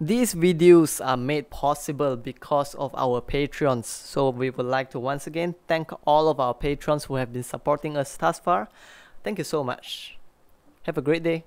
These videos are made possible because of our patrons, so we would like to once again thank all of our patrons who have been supporting us thus far. Thank you so much. Have a great day.